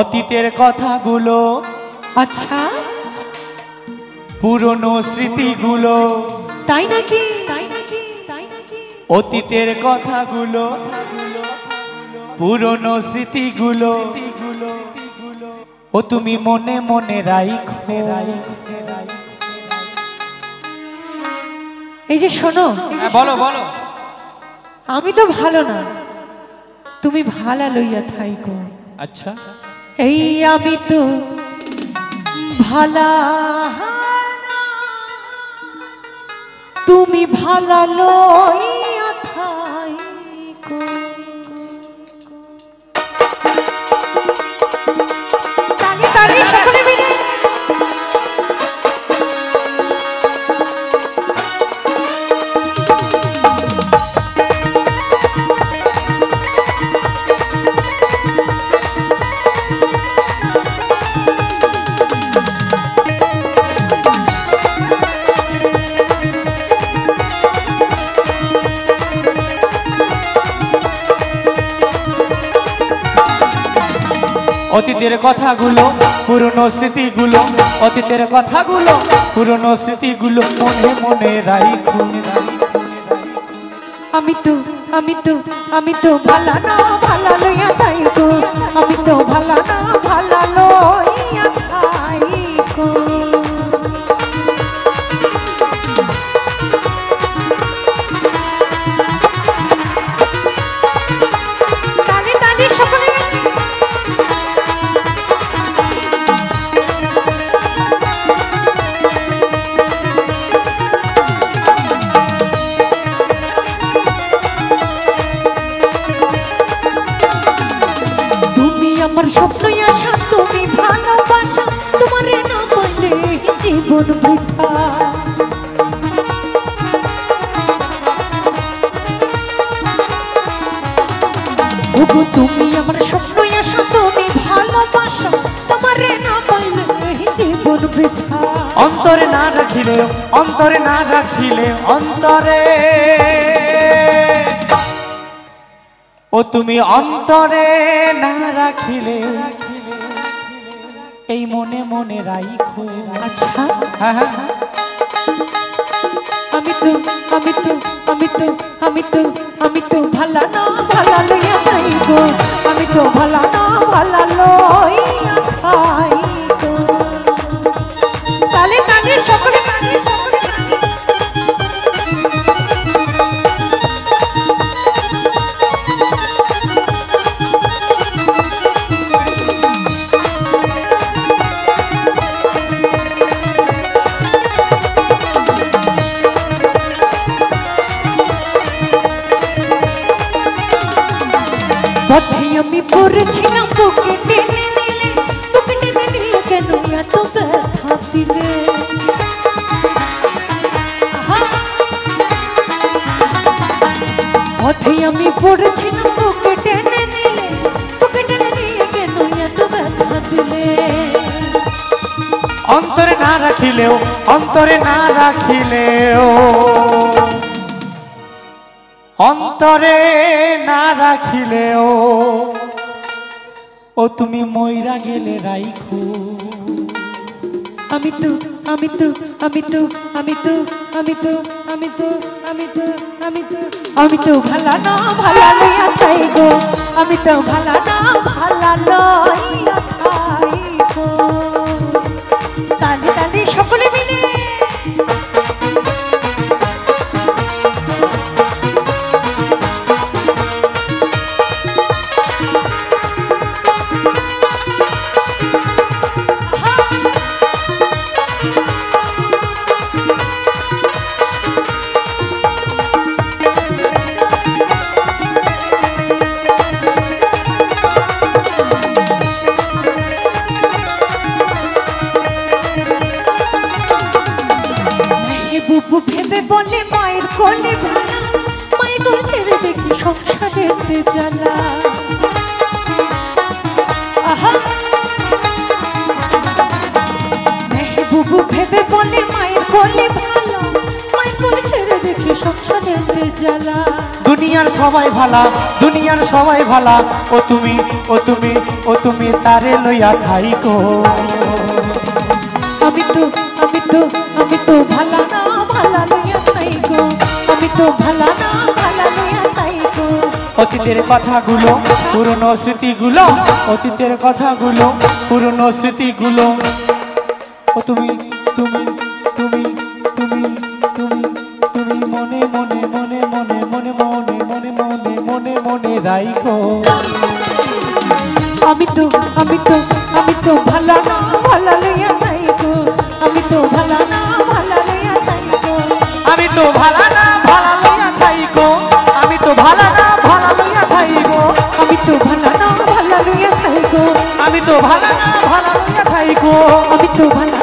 অতীতের কথাগুলো, আচ্ছা পুরনো স্মৃতিগুলো, তাই নাকি? অতীতের কথাগুলো, পুরনো স্মৃতিগুলো ও তুমি মনে মনে রাইখো। এই যে শোনো, বলো বলো। আমি তো ভালো না, তুমি ভালা লইয়া থাইকো। আচ্ছা, এই আমি তো ভালা না, তুমি ভালা লইয়া থাইকো। তালি তালি সকলে মিলে। অতীতের কথাগুলো, পুরনো স্মৃতিগুলো, অতীতের কথাগুলো, পুরনো স্মৃতিগুলো মনে মনে রাইখো। আমি তো ভালা না, ভালা লইয়া থাইকো। আমি তো ভালা না, ভালা লইয়া থাইকো। আমার স্বপ্নই আশা, তুমি ভালোবাসা, তোমারে না পাইলে জীবন বৃথা। ওগো তুমি আমার স্বপ্নই আশা, তুমি ভালোবাসা, তোমারে না পাইলে জীবন বৃথা। অন্তরে না রাখিলে, অন্তরে না রাখিলে, অন্তরে ও তুমি অন্তরে না রাখিলে এই মনে মনে রাইখো। আচ্ছা, আমি তো ভালা না, ভালা লইয়া থাইকো। আমি তো ভালা না, ভালা লইয়া থাইকো। তালে তালে সকলে। পথে আমি পড়েছিলাম, তোকে টেনে নিলে, তোকে টেনে নিলে কেন এত ব্যথা দিলে? পথে আমি পড়েছিলাম, তোকে টেনে নিলে, তোকে টেনে নিলে কেন এত ব্যথা দিলে? অন্তরে না রাখিলেও, অন্তরে না রাখিলেও, অন্তরে না রাখিলেও ও তুমি মইরা গেলে রাইখো। আমি তো ভালা না, ভালা লইয়া থাইকো। আমি তো ভালা না, ভালা লইয়া থাইকো। তালে তালে সকলে মিলে। ভেবে বলে মায়ের কোলে ভালা, মায়ের কোল ছেড়ে দেখি সংসারেতে জ্বালা। বুবু ভেবে বলে মায়ের কোলে ভালা, মায়ের কোল ছেড়ে দেখি সংসারেতে জ্বালা। দুনিয়ার সবাই ভালা, দুনিয়ার সবাই ভালা, ও তুমি ও তুমি ও তুমি তারে লইয়া থাইকো। আমি তো আমি তো আমি তো ভালা না ভালা লইয়া থাইকো, আমি তো ভালা না ভালা লইয়া থাইকো। অতীতের কথাগুলো পুরনো স্মৃতিগুলো, অতীতের কথাগুলো পুরনো স্মৃতিগুলো, ও তুমি তুমি তুমি তুমি তুমি তুমি মনে মনে মনে মনে মনে মনে মনে মনে মনে মনে রাইখো। আমি তো আমি তো আমি তো ভালা না ভালা লইয়া থাইকো, আমি তো ভালা না ভালা লইয়া থাইকো, আমি তো ভালা না ভালা লইয়া থাইকো, আমি তো ভালা না ভালা লইয়া থাইকো, আমি তো ভালা না ভালা লইয়া থাইকো, আমি তো ভালা না ভালা লইয়া থাইকো, আমি তো ভালা